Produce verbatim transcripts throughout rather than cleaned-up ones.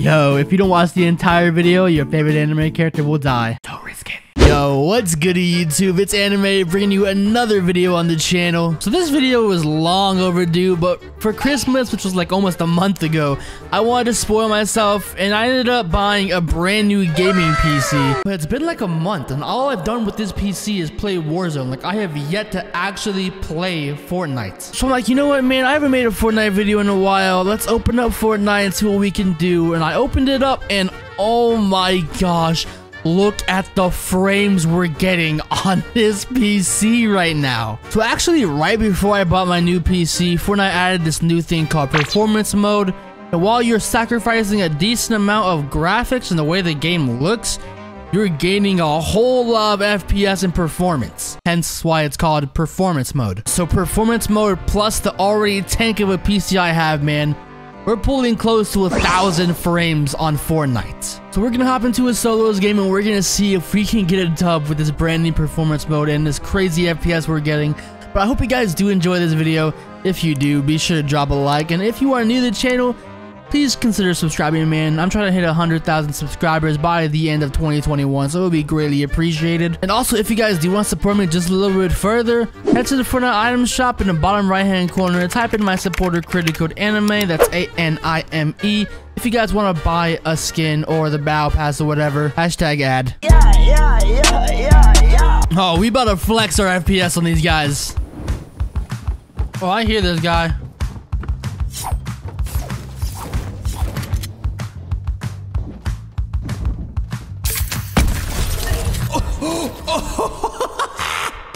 Yo, if you don't watch the entire video, your favorite anime character will die. Don't risk it. Yo, what's goody YouTube? It's Anime bringing you another video on the channel. So this video was long overdue, but for Christmas, which was like almost a month ago, I wanted to spoil myself and I ended up buying a brand new gaming P C. But it's been like a month and all I've done with this P C is play Warzone. Like I have yet to actually play Fortnite. So I'm like, you know what, man, I haven't made a Fortnite video in a while. Let's open up Fortnite and see what we can do. And I opened it up and oh my gosh. Look at the frames we're getting on this P C right now. So actually, right before I bought my new P C, Fortnite added this new thing called Performance Mode. And while you're sacrificing a decent amount of graphics and the way the game looks, you're gaining a whole lot of F P S and performance. Hence why it's called Performance Mode. So Performance Mode plus the already tank of a P C I have, man. We're pulling close to a thousand frames on Fortnite. So we're gonna hop into a solos game and we're gonna see if we can get a dub with this brand new performance mode and this crazy F P S we're getting. But I hope you guys do enjoy this video. If you do, be sure to drop a like. And if you are new to the channel, please consider subscribing, man. I'm trying to hit one hundred thousand subscribers by the end of twenty twenty-one, so it would be greatly appreciated. And also, if you guys do want to support me just a little bit further, head to the Fortnite item shop in the bottom right-hand corner, type in my supporter credit code anime, that's A N I M E. If you guys want to buy a skin or the battle pass or whatever, hashtag ad. Yeah, yeah, yeah, yeah, yeah. Oh, we about to flex our F P S on these guys. Oh, I hear this guy.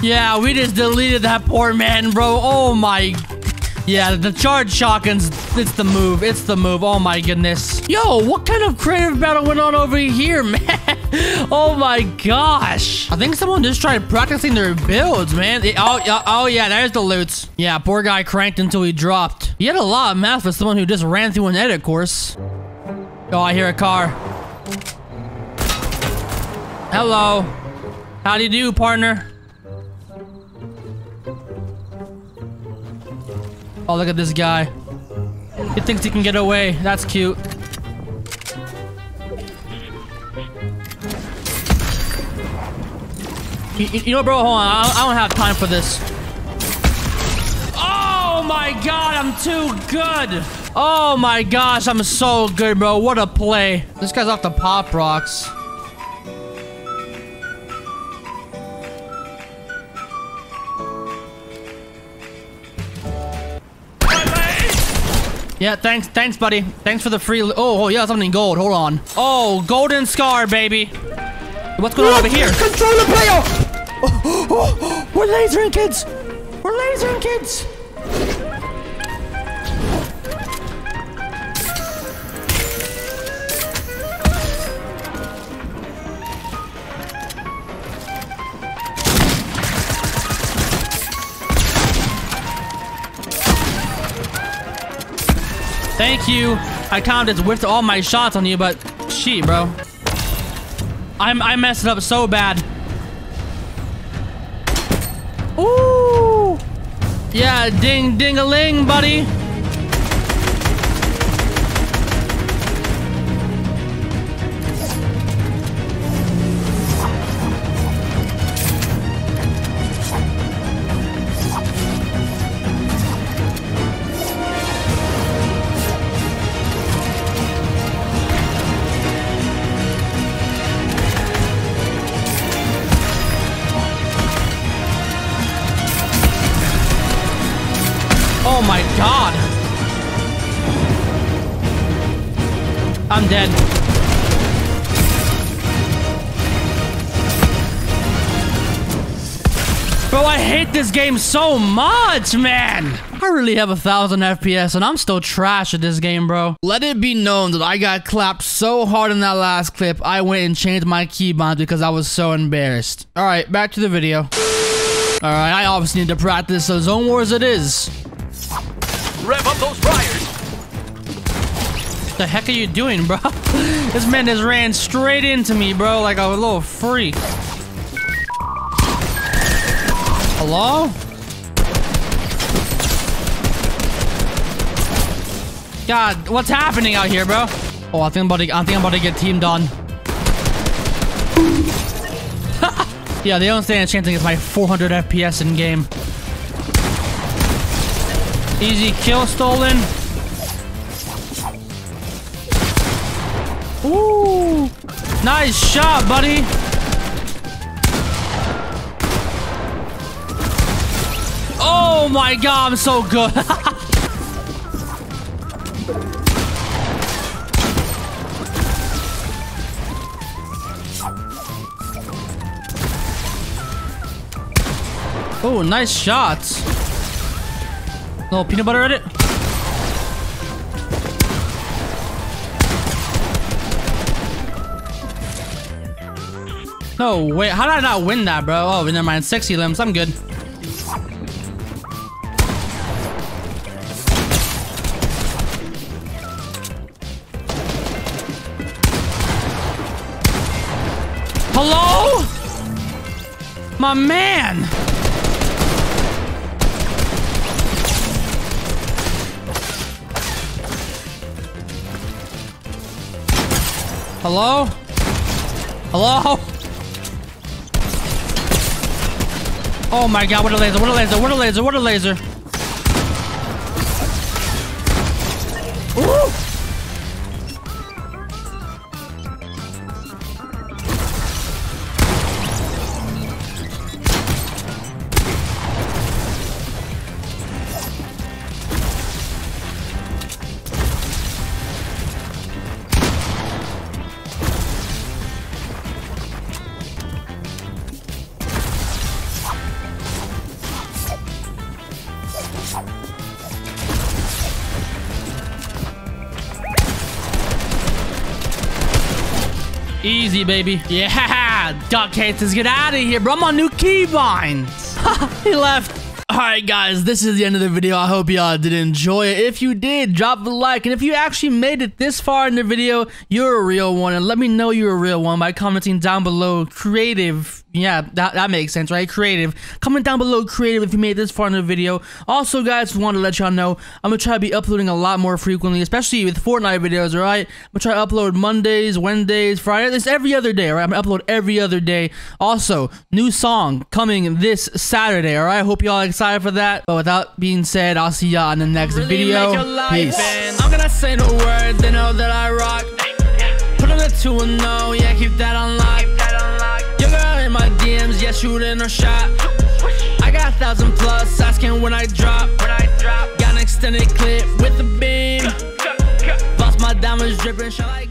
Yeah, we just deleted that poor man, bro. Oh my. Yeah, the charge shotguns. It's the move. It's the move. Oh my goodness. Yo, what kind of creative battle went on over here, man? Oh my gosh. I think someone just tried practicing their builds, man. It, oh, oh yeah, there's the loots. Yeah, poor guy cranked until he dropped. He had a lot of math for someone who just ran through an edit course. Oh, I hear a car. Hello. How do you do, partner? Oh, look at this guy. He thinks he can get away. That's cute. You, you know, bro, hold on. I, I don't have time for this. Oh, my God. I'm too good. Oh, my gosh. I'm so good, bro. What a play. This guy's off the pop rocks. Yeah, thanks, thanks, buddy. Thanks for the free. Oh, oh, yeah, something gold. Hold on. Oh, golden scar, baby. What's going on over here? Controller player. Oh, oh, oh, we're lasering kids. We're lasering kids. Thank you. I kind of just whiffed all my shots on you, but shit, bro. I'm, I messed it up so bad. Ooh. Yeah, ding, ding-a-ling, buddy. Oh my God. I'm dead. Bro, I hate this game so much, man. I really have a thousand F P S and I'm still trash at this game, bro. Let it be known that I got clapped so hard in that last clip, I went and changed my keybinds because I was so embarrassed. All right, back to the video. All right, I obviously need to practice, so Zone Wars it is. Rev up those fryers. What the heck are you doing, bro? This man just ran straight into me, bro, like a little freak. Hello? God, what's happening out here, bro? Oh, I think I'm about to, I think I'm about to get teamed on. Yeah, the only thing that's changing is my four hundred F P S in game. Easy kill stolen. Ooh, nice shot, buddy. Oh my god, I'm so good. Oh, nice shots. Little peanut butter at it. No, wait, how did I not win that, bro? Oh, never mind. Sexy limbs, I'm good. Hello? My man! Hello? Hello? Oh my god, what a laser, what a laser, what a laser, what a laser. Ooh. Easy, baby. Yeah, duck haters, get out of here, bro. I'm on new keybinds. He left. All right, guys, this is the end of the video. I hope y'all did enjoy it. If you did, drop a like. And if you actually made it this far in the video, you're a real one. And let me know you're a real one by commenting down below creative. Yeah, that, that makes sense, right? Creative. Comment down below creative if you made it this far in the video. Also, guys, want to let y'all know, I'm going to try to be uploading a lot more frequently, especially with Fortnite videos, all right? I'm going to try to upload Mondays, Wednesdays, Fridays. It's every other day, all right? I'm going to upload every other day. Also, new song coming this Saturday, all right? I hope y'all are excited for that. But without being said, I'll see y'all in the next really video. Life, peace. Man. I'm going to say the word, they know that I rock. Put on the two and no, yeah, keep that unlocked. My D Ms, yeah, shooting or shot. I got a thousand plus, asking when I drop. When I drop, got an extended clip with the beam. Lost my diamonds dripping, shall I?